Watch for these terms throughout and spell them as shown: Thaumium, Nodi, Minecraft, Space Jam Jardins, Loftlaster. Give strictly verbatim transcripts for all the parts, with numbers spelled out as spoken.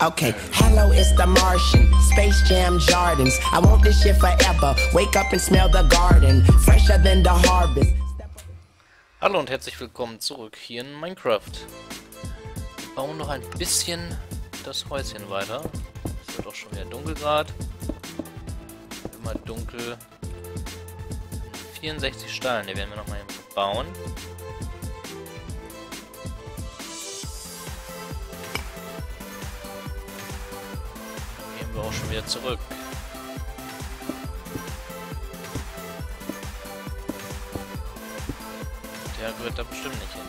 Okay, hello, it's the Martian, Space Jam Jardins. I want this shit forever. Wake up and smell the garden, fresher than the harvest. Hallo und herzlich willkommen zurück hier in Minecraft. Wir bauen noch ein bisschen das Häuschen weiter. Es wird auch schon wieder dunkel gerade. Immer dunkel. vierundsechzig Steine, die werden wir nochmal bauen. Auch schon wieder zurück. Der gehört da bestimmt nicht hin.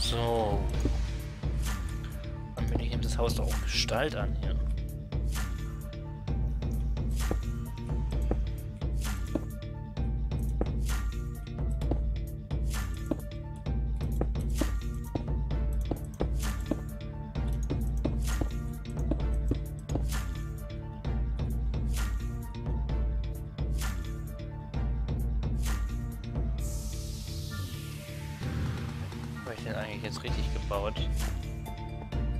So. Dann bin ich eben das Haus doch auch Gestalt an hier. Habe ich den eigentlich jetzt richtig gebaut?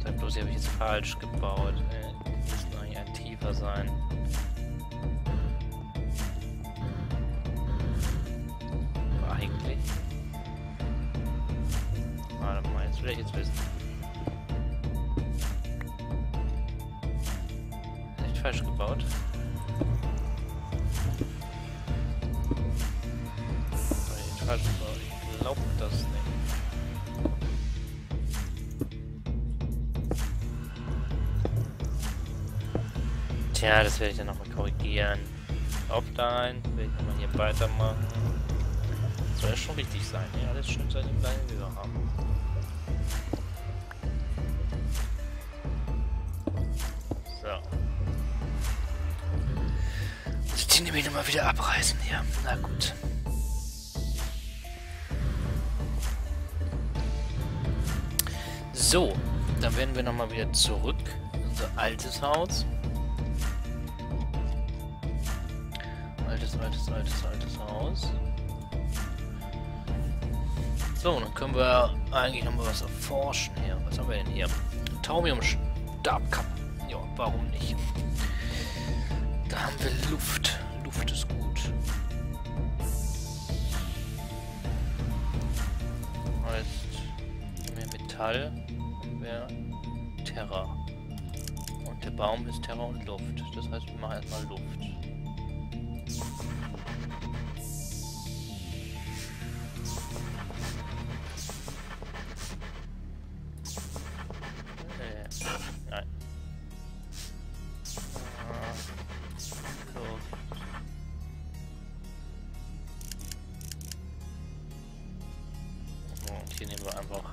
Sag bloß, die habe ich jetzt falsch gebaut. Die müssen eigentlich ein tiefer sein. Aber eigentlich. Warte mal, jetzt will ich jetzt wissen. Echt falsch gebaut? Habe ich jetzt falsch gebaut? Ich glaube das nicht. Ja, das werde ich dann nochmal korrigieren. Offline, werde ich nochmal hier weitermachen. Das soll ja schon richtig sein, ja, alles schön seine kleine Höhe haben. So. Also die nehme ich nochmal wieder abreißen, ja. Na gut. So, dann werden wir nochmal wieder zurück in unser altes Haus. Altes, altes, altes, altes Haus. So, dann können wir eigentlich nochmal was erforschen hier. Was haben wir denn hier? Thaumium Stabkappen. Ja, warum nicht? Da haben wir Luft. Luft ist gut. Heißt, mehr Metall und mehr Terra. Und der Baum ist Terra und Luft. Das heißt, wir machen erstmal Luft. Hier nehmen wir einfach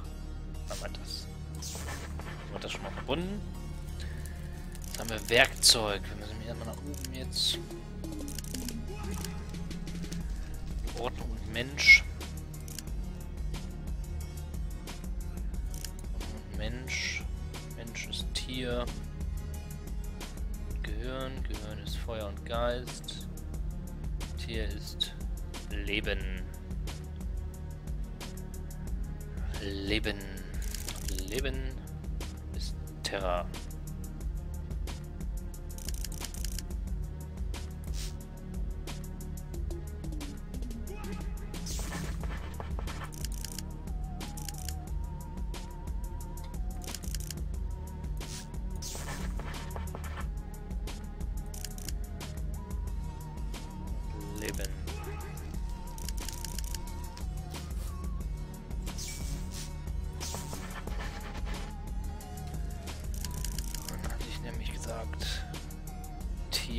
einmal das. Haben wir das schon mal verbunden? Jetzt haben wir Werkzeug. Wir müssen hier mal nach oben jetzt. Ordnung und Mensch. Mensch. Mensch ist Tier. Gehirn. Gehirn ist Feuer und Geist. Tier ist Leben. Leben. Leben ist Terra. Leben.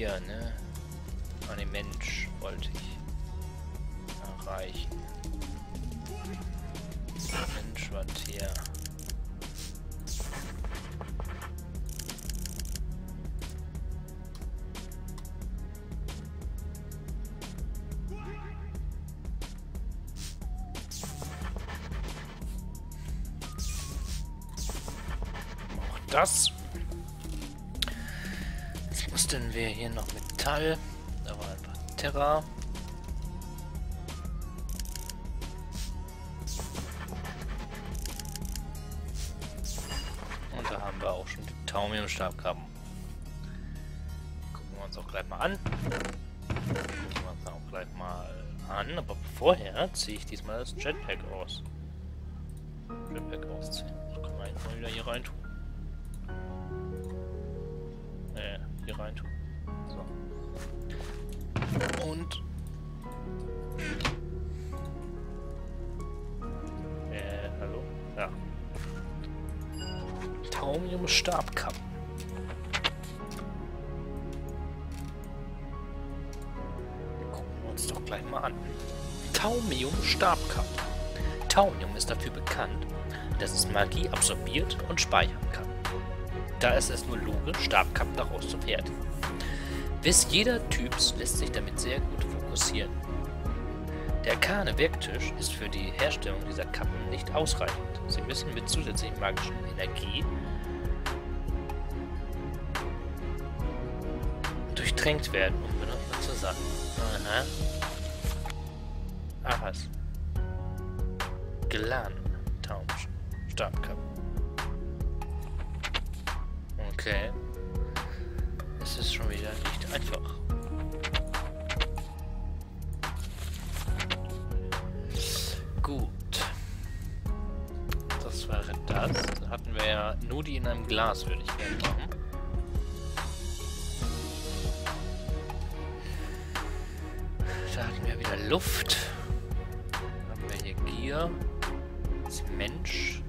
hier, ne? An den Mensch wollte ich erreichen. Mensch, was hier? Auch das. Jetzt mussten wir hier noch Metall. Da war ein paar Terra. Und da haben wir auch schon den Thaumium-Stabkappen. Gucken wir uns auch gleich mal an. Gucken wir uns auch gleich mal an. Aber vorher ziehe ich diesmal das Jetpack aus. Jetpack ausziehen. Das können wir eigentlich mal wieder hier rein tun. Äh, hier rein tun. So. Und äh, hallo? Ja. Thaumium Stabkappen. Gucken wir uns doch gleich mal an. Thaumium Stabkappen. Thaumium ist dafür bekannt, dass es Magie absorbiert und speichern kann. Da ist es nur logisch, Stabkappen daraus zu fertigen. Bis jeder Typs lässt sich damit sehr gut fokussieren. Der karne Werktisch ist für die Herstellung dieser Kappen nicht ausreichend. Sie müssen mit zusätzlichen magischen Energie durchtränkt werden, um benutzt zu sein. Aha. Ahas. Glan. Taum. Stabkappen. Okay. Das ist schon wieder nicht einfach. Gut. Das wäre das. Da hatten wir ja Nodi in einem Glas, würde ich gerne machen. Da hatten wir wieder Luft. Dann haben wir hier Gier. Das Mensch.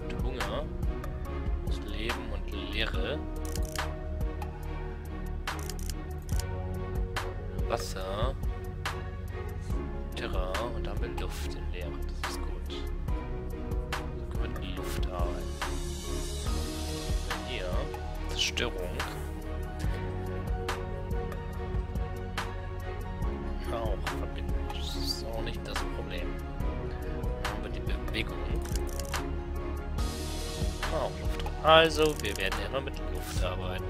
Und Hunger. Das Leben und Leere. Wasser, Terra und dann mit Luft in Leere. Das ist gut. Dann können wir die Luft arbeiten. Hier, Zerstörung. Auch verbinden. Das ist auch nicht das Problem. Dann haben wir die Bewegung. Auch Luft drin. Also, wir werden immer mit Luft arbeiten.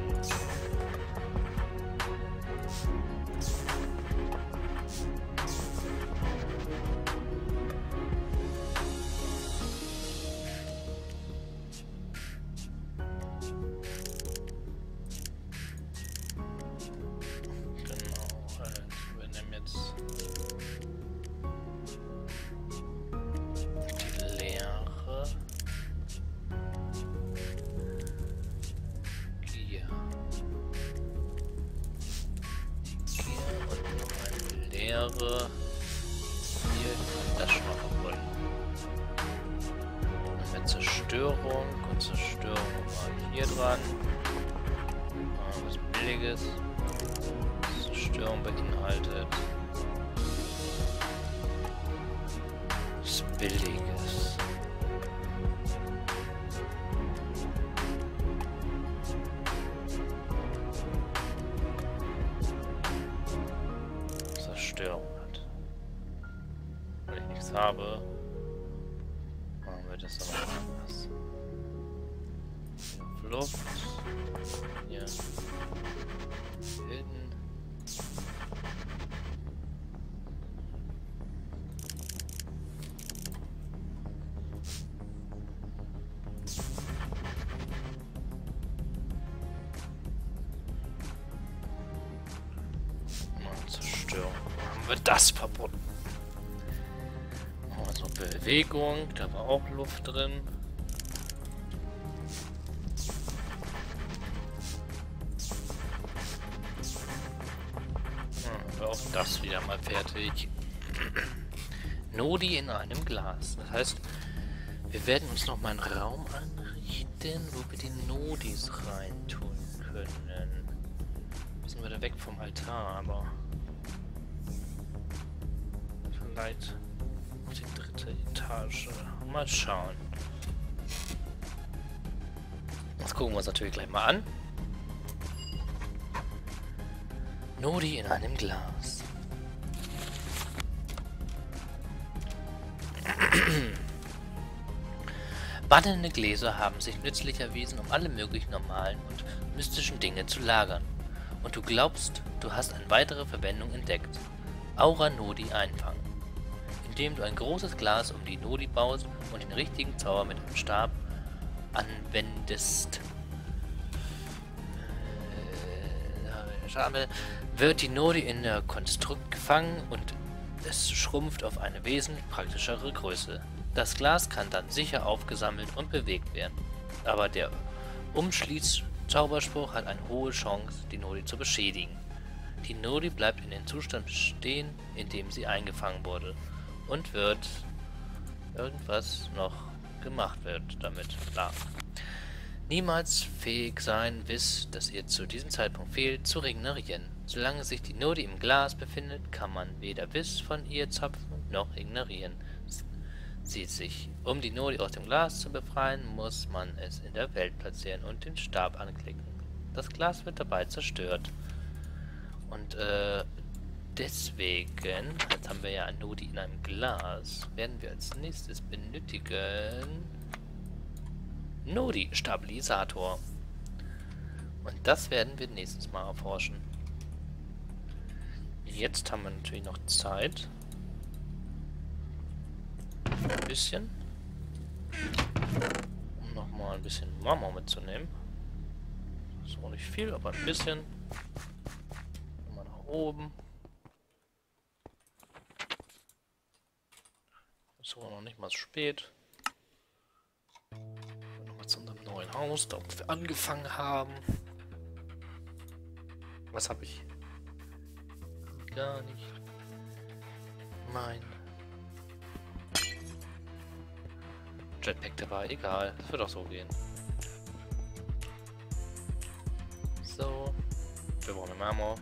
Hier das schon mal wollen. Und mit Zerstörung und Zerstörung war hier dran. Mal was Billiges. Zerstörung beinhaltet. Was Billiges. Hat. Weil ich nichts habe, machen wir das aber anders. Luft. Hier. Hinten. Das verbunden. Also Bewegung, da war auch Luft drin. Hm, auch das wieder mal fertig. Nodi in einem Glas. Das heißt, wir werden uns noch mal einen Raum anrichten, wo wir die Nodis reintun können. müssen wir da weg vom Altar, aber vielleicht auf die dritte Etage. Mal schauen. Das gucken wir uns natürlich gleich mal an. Nodi in einem Glas. Wandelnde Gläser haben sich nützlich erwiesen, um alle möglichen normalen und mystischen Dinge zu lagern. Und du glaubst, du hast eine weitere Verwendung entdeckt. Aura Nodi einfangen. Indem du ein großes Glas um die Nodi baust und den richtigen Zauber mit einem Stab anwendest, wird die Nodi in der Konstrukt gefangen und es schrumpft auf eine wesentlich praktischere Größe. Das Glas kann dann sicher aufgesammelt und bewegt werden. Aber der Umschließ-Zauberspruch hat eine hohe Chance, die Nodi zu beschädigen. Die Nodi bleibt in dem Zustand stehen, in dem sie eingefangen wurde. Und wird irgendwas noch gemacht wird damit. Klar. Niemals fähig sein, wisst, dass ihr zu diesem Zeitpunkt fehlt, zu regenerieren. Solange sich die Nodi im Glas befindet, kann man weder Wiss von ihr zapfen noch ignorieren. Sie sich. Um die Nodi aus dem Glas zu befreien, muss man es in der Welt platzieren und den Stab anklicken. Das Glas wird dabei zerstört. Und äh, deswegen, jetzt haben wir ja ein Nodi in einem Glas, werden wir als nächstes benötigen Nodi Stabilisator. Und das werden wir nächstes Mal erforschen. Jetzt haben wir natürlich noch Zeit. Ein bisschen. Um nochmal ein bisschen Mama mitzunehmen. Das ist auch nicht viel, aber ein bisschen. Mal nach oben. Das ist aber noch nicht mal so spät. Nochmal zu unserem neuen Haus, da wo wir angefangen haben. Was habe ich? Gar nicht. Mein Jetpack dabei, egal, das wird auch so gehen. So, wir brauchen eine Marmor.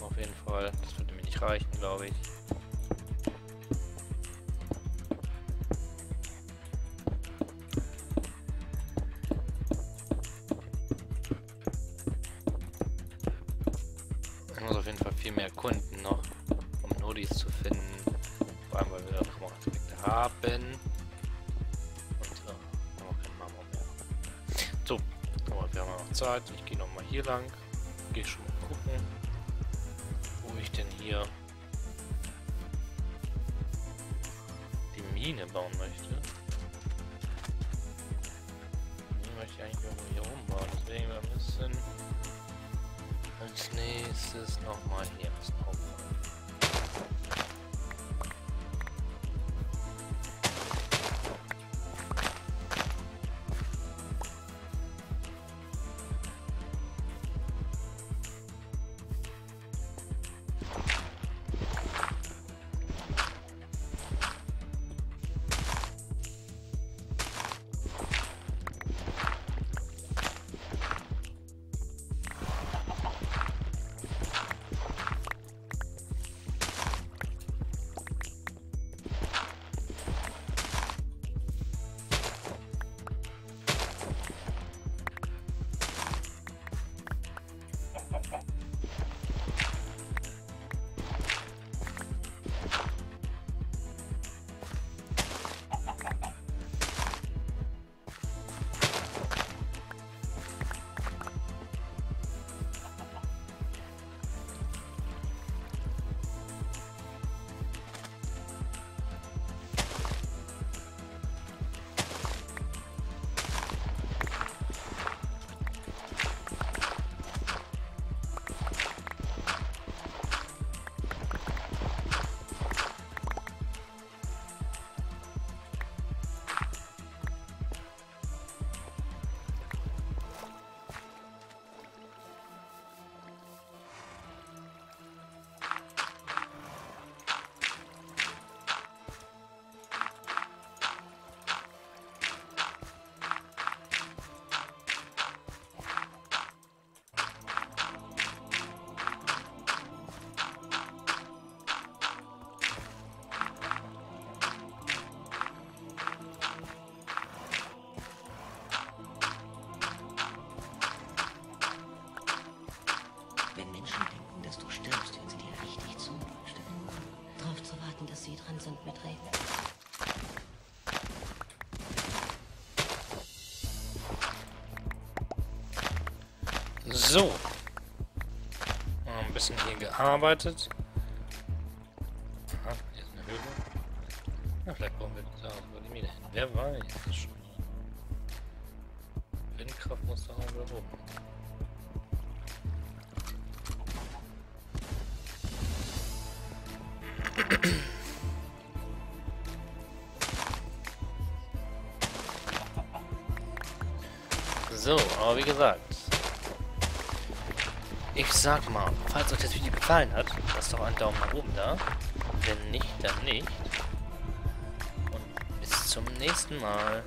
Auf jeden Fall, das würde mir nicht reichen, glaube ich. Ich muss auf jeden Fall viel mehr Kunden noch, um Nodis zu finden. Vor allem, weil wir da nochmal Aspekte haben. Zeit. Ich gehe nochmal hier lang. Gehe schon mal gucken, wo ich denn hier die Mine bauen möchte. Die möchte ich eigentlich irgendwo hier rumbauen. Deswegen wir müssen als nächstes nochmal hier was aufbauen. So. Ein bisschen hier gearbeitet. Aha, hier ist eine Höhle. Na, vielleicht brauchen wir da die Mine hin. Wer weiß das schon. Windkraft muss da auch wieder oben. So, aber wie gesagt, ich sag mal, falls euch das Video gefallen hat, lasst doch einen Daumen nach oben da. Wenn nicht, dann nicht. Und bis zum nächsten Mal.